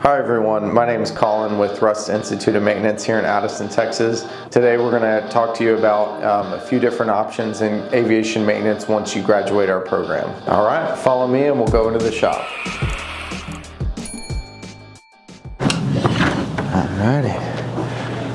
Hi everyone, my name is Colin with Thrust Institute of Maintenance here in Addison, Texas. Today we're going to talk to you about a few different options in aviation maintenance once you graduate our program. Alright, follow me and we'll go into the shop. Alrighty,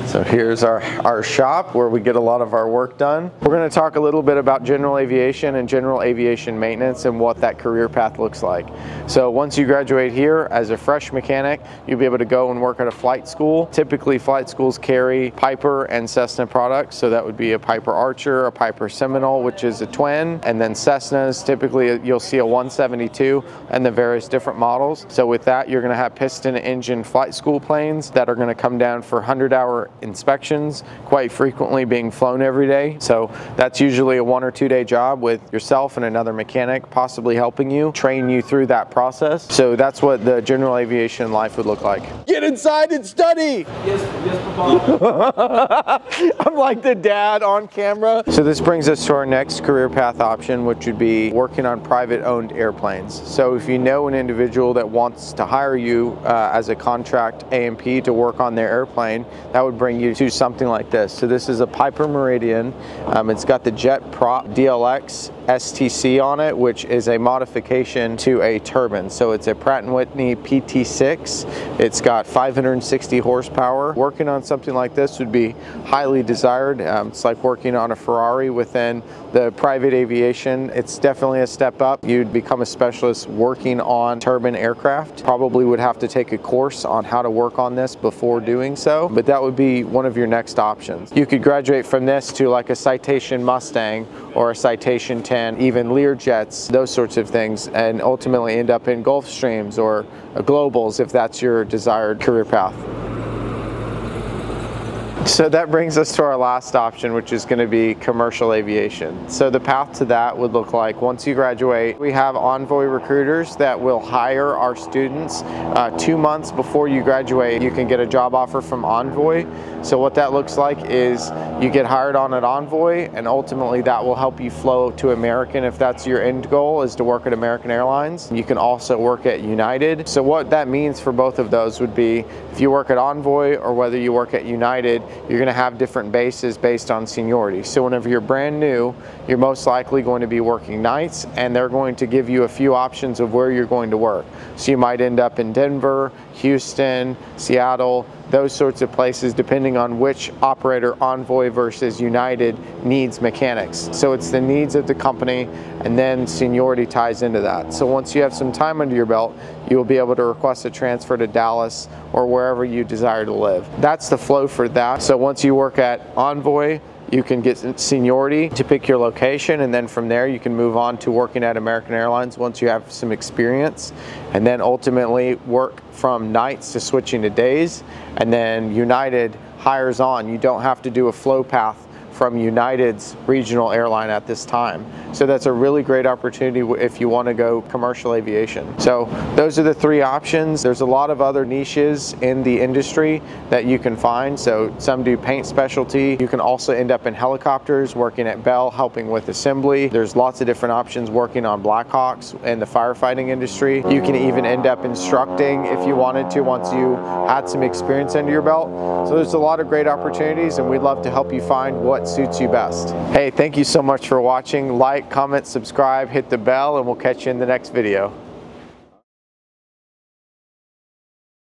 so here's our shop where we get a lot of our work done. We're going to talk a little bit about general aviation and general aviation maintenance and what that career path looks like. So once you graduate here as a fresh mechanic, you'll be able to go and work at a flight school. Typically flight schools carry Piper and Cessna products, so that would be a Piper Archer, a Piper Seminole, which is a twin, and then Cessnas, typically you'll see a 172 and the various different models. So with that, you're going to have piston engine flight school planes that are going to come down for 100-hour inspections, quite frequently being flown every day. So that's usually a 1 or 2 day job with yourself and another mechanic possibly helping you, train you through that process. So that's what the general aviation life would look like. Get inside and study! Yes, Papa. I'm like the dad on camera. So this brings us to our next career path option, which would be working on private owned airplanes. So if you know an individual that wants to hire you as a contract A&P to work on their airplane, that would bring you to something like this. So this is a Piper Meridian. It's got the Jet Prop DLX STC on it, which is a modification to a turbine. So it's a Pratt & Whitney PT6. It's got 560 horsepower. Working on something like this would be highly desired. It's like working on a Ferrari within the private aviation. It's definitely a step up. You'd become a specialist working on turbine aircraft. Probably would have to take a course on how to work on this before doing so, but that would be one of your next options. You could graduate from this to like a Citation Mustang or a Citation 10, even Learjets, those sorts of things, and ultimately end up in Gulfstreams or Globals if that's your desired career path. So that brings us to our last option, which is going to be commercial aviation. So the path to that would look like, once you graduate, we have Envoy recruiters that will hire our students. 2 months before you graduate, you can get a job offer from Envoy. So what that looks like is you get hired on at Envoy, and ultimately that will help you flow to American if that's your end goal, is to work at American Airlines. You can also work at United. So what that means for both of those would be, if you work at Envoy or whether you work at United, you're going to have different bases based on seniority. So whenever you're brand new, you're most likely going to be working nights, and they're going to give you a few options of where you're going to work. So you might end up in Denver, Houston, Seattle, those sorts of places, depending on which operator, Envoy versus United, needs mechanics. So it's the needs of the company, and then seniority ties into that. So once you have some time under your belt, you will be able to request a transfer to Dallas or wherever you desire to live. That's the flow for that. So once you work at Envoy, you can get seniority to pick your location, and then from there you can move on to working at American Airlines once you have some experience, and then ultimately work from nights to switching to days, and then United hires on. You don't have to do a flow path from United's regional airline at this time. So that's a really great opportunity if you want to go commercial aviation. So those are the three options. There's a lot of other niches in the industry that you can find. So some do paint specialty. You can also end up in helicopters, working at Bell, helping with assembly. There's lots of different options working on Blackhawks and the firefighting industry. You can even end up instructing if you wanted to once you had some experience under your belt. So there's a lot of great opportunities, and we'd love to help you find what suits you best. Hey, thank you so much for watching. Like, comment, subscribe, hit the bell, and we'll catch you in the next video.